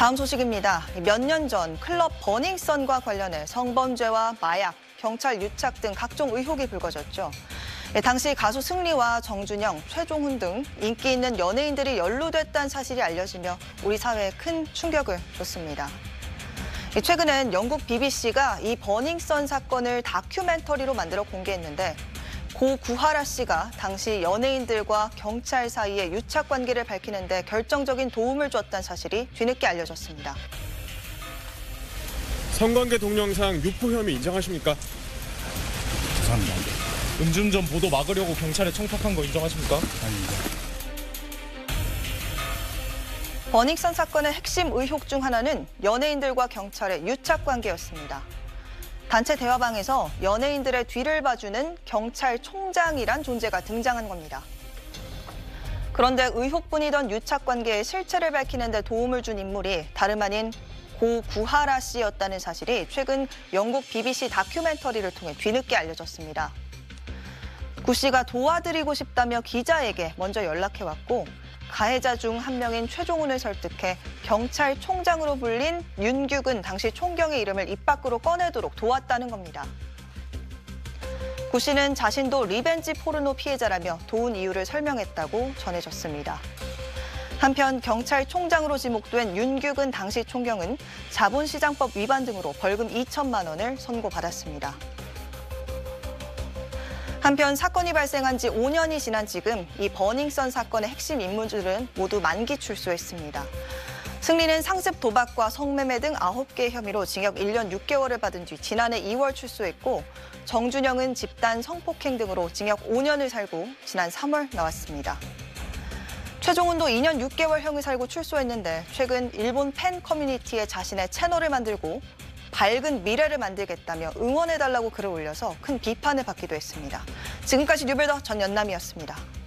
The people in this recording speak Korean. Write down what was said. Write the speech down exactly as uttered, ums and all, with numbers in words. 다음 소식입니다. 몇 년 전 클럽 버닝썬과 관련해 성범죄와 마약, 경찰 유착 등 각종 의혹이 불거졌죠. 당시 가수 승리와 정준영, 최종훈 등 인기 있는 연예인들이 연루됐다는 사실이 알려지며 우리 사회에 큰 충격을 줬습니다. 최근엔 영국 비비씨가 이 버닝썬 사건을 다큐멘터리로 만들어 공개했는데 고 구하라 씨가 당시 연예인들과 경찰 사이의 유착 관계를 밝히는 데 결정적인 도움을 줬다는 사실이 뒤늦게 알려졌습니다. 성관계 동영상 유포 혐의 인정하십니까? 죄송합니다. 음주운전 보도 막으려고 경찰에 청탁한 거 인정하십니까? 아닙니다. 버닝썬 사건의 핵심 의혹 중 하나는 연예인들과 경찰의 유착 관계였습니다. 단체 대화방에서 연예인들의 뒤를 봐주는 경찰총장이란 존재가 등장한 겁니다. 그런데 의혹뿐이던 유착관계의 실체를 밝히는 데 도움을 준 인물이 다름 아닌 고 구하라 씨였다는 사실이 최근 영국 비비씨 다큐멘터리를 통해 뒤늦게 알려졌습니다. 구 씨가 도와드리고 싶다며 기자에게 먼저 연락해왔고 가해자 중 한 명인 최종훈을 설득해 경찰총장으로 불린 윤규근 당시 총경의 이름을 입 밖으로 꺼내도록 도왔다는 겁니다. 구 씨는 자신도 리벤지 포르노 피해자라며 도운 이유를 설명했다고 전해졌습니다. 한편 경찰총장으로 지목된 윤규근 당시 총경은 자본시장법 위반 등으로 벌금 이천만 원을 선고받았습니다. 한편 사건이 발생한 지 오 년이 지난 지금 이 버닝썬 사건의 핵심 인물들은 모두 만기 출소했습니다. 승리는 상습 도박과 성매매 등 아홉 개의 혐의로 징역 일 년 육 개월을 받은 뒤 지난해 이월 출소했고 정준영은 집단 성폭행 등으로 징역 오 년을 살고 지난 삼월 나왔습니다. 최종훈도 이 년 육 개월형을 살고 출소했는데 최근 일본 팬 커뮤니티에 자신의 채널을 만들고 밝은 미래를 만들겠다며 응원해달라고 글을 올려서 큰 비판을 받기도 했습니다. 지금까지 뉴블더 전 연남이었습니다.